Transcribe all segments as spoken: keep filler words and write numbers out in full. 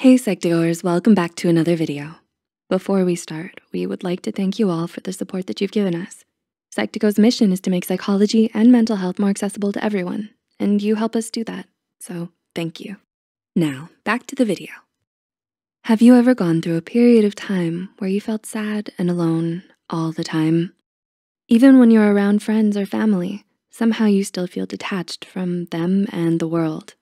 Hey Psych to Goers, welcome back to another video. Before we start, we would like to thank you all for the support that you've given us. Psych to Go's mission is to make psychology and mental health more accessible to everyone, and you help us do that, so thank you. Now, back to the video. Have you ever gone through a period of time where you felt sad and alone all the time? Even when you're around friends or family, somehow you still feel detached from them and the world.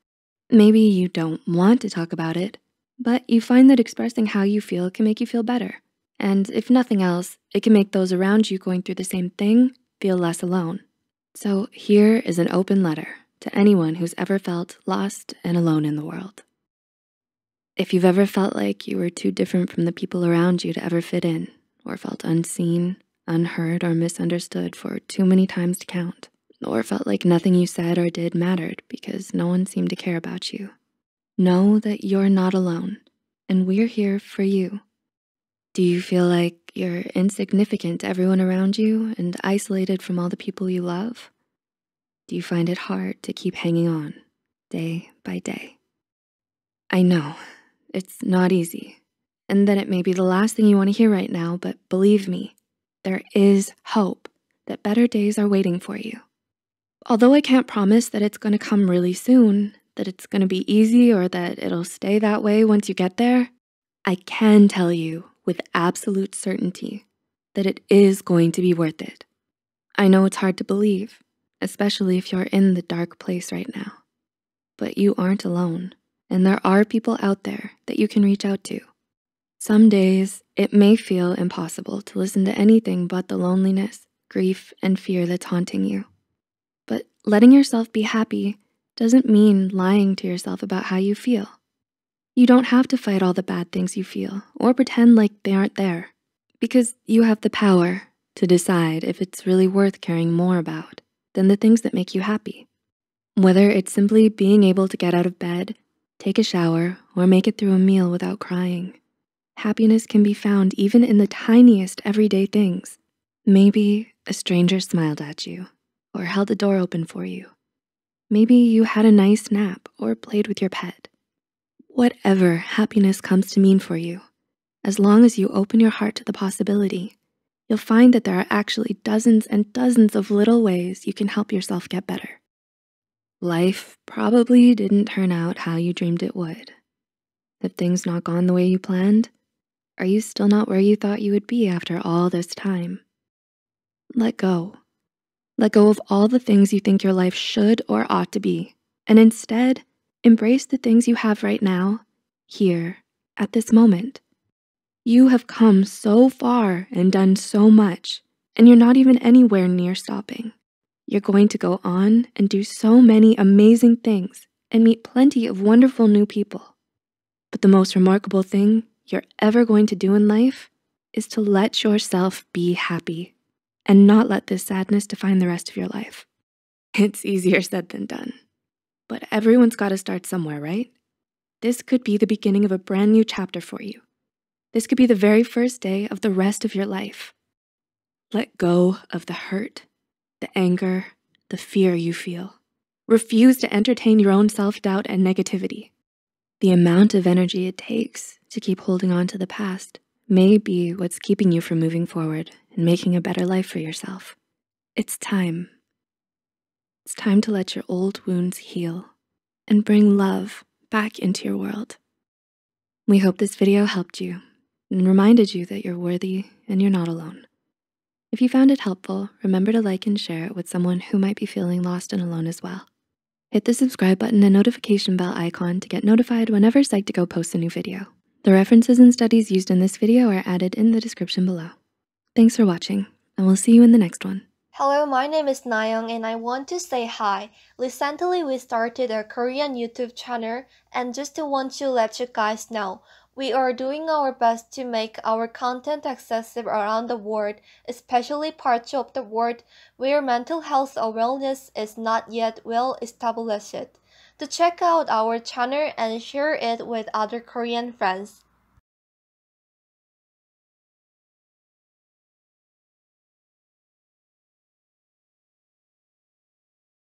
Maybe you don't want to talk about it, but you find that expressing how you feel can make you feel better. And if nothing else, it can make those around you going through the same thing feel less alone. So here is an open letter to anyone who's ever felt lost and alone in the world. If you've ever felt like you were too different from the people around you to ever fit in, or felt unseen, unheard, or misunderstood for too many times to count, or felt like nothing you said or did mattered because no one seemed to care about you, know that you're not alone, and we're here for you. Do you feel like you're insignificant to everyone around you and isolated from all the people you love? Do you find it hard to keep hanging on day by day? I know, it's not easy, and that it may be the last thing you wanna hear right now, but believe me, there is hope that better days are waiting for you. Although I can't promise that it's gonna come really soon, that it's gonna be easy or that it'll stay that way once you get there, I can tell you with absolute certainty that it is going to be worth it. I know it's hard to believe, especially if you're in the dark place right now, but you aren't alone, and there are people out there that you can reach out to. Some days, it may feel impossible to listen to anything but the loneliness, grief, and fear that's haunting you. But letting yourself be happy doesn't mean lying to yourself about how you feel. You don't have to fight all the bad things you feel or pretend like they aren't there, because you have the power to decide if it's really worth caring more about than the things that make you happy. Whether it's simply being able to get out of bed, take a shower, or make it through a meal without crying, happiness can be found even in the tiniest everyday things. Maybe a stranger smiled at you or held the door open for you. Maybe you had a nice nap or played with your pet. Whatever happiness comes to mean for you, as long as you open your heart to the possibility, you'll find that there are actually dozens and dozens of little ways you can help yourself get better. Life probably didn't turn out how you dreamed it would. Have things not gone the way you planned? Are you still not where you thought you would be after all this time? Let go. Let go of all the things you think your life should or ought to be, and instead, embrace the things you have right now, here, at this moment. You have come so far and done so much, and you're not even anywhere near stopping. You're going to go on and do so many amazing things and meet plenty of wonderful new people. But the most remarkable thing you're ever going to do in life is to let yourself be happy, and not let this sadness define the rest of your life. It's easier said than done, but everyone's gotta start somewhere, right? This could be the beginning of a brand new chapter for you. This could be the very first day of the rest of your life. Let go of the hurt, the anger, the fear you feel. Refuse to entertain your own self-doubt and negativity. The amount of energy it takes to keep holding on to the past may be what's keeping you from moving forward and making a better life for yourself. It's time. It's time to let your old wounds heal and bring love back into your world. We hope this video helped you and reminded you that you're worthy and you're not alone. If you found it helpful, remember to like and share it with someone who might be feeling lost and alone as well. Hit the subscribe button and notification bell icon to get notified whenever Psych to Go posts a new video. The references and studies used in this video are added in the description below. Thanks for watching, and we'll see you in the next one. Hello, my name is Nayong, and I want to say hi. Recently, we started a Korean YouTube channel, and just want to let you guys know, we are doing our best to make our content accessible around the world, especially parts of the world where mental health awareness is not yet well established. To check out our channel and share it with other Korean friends.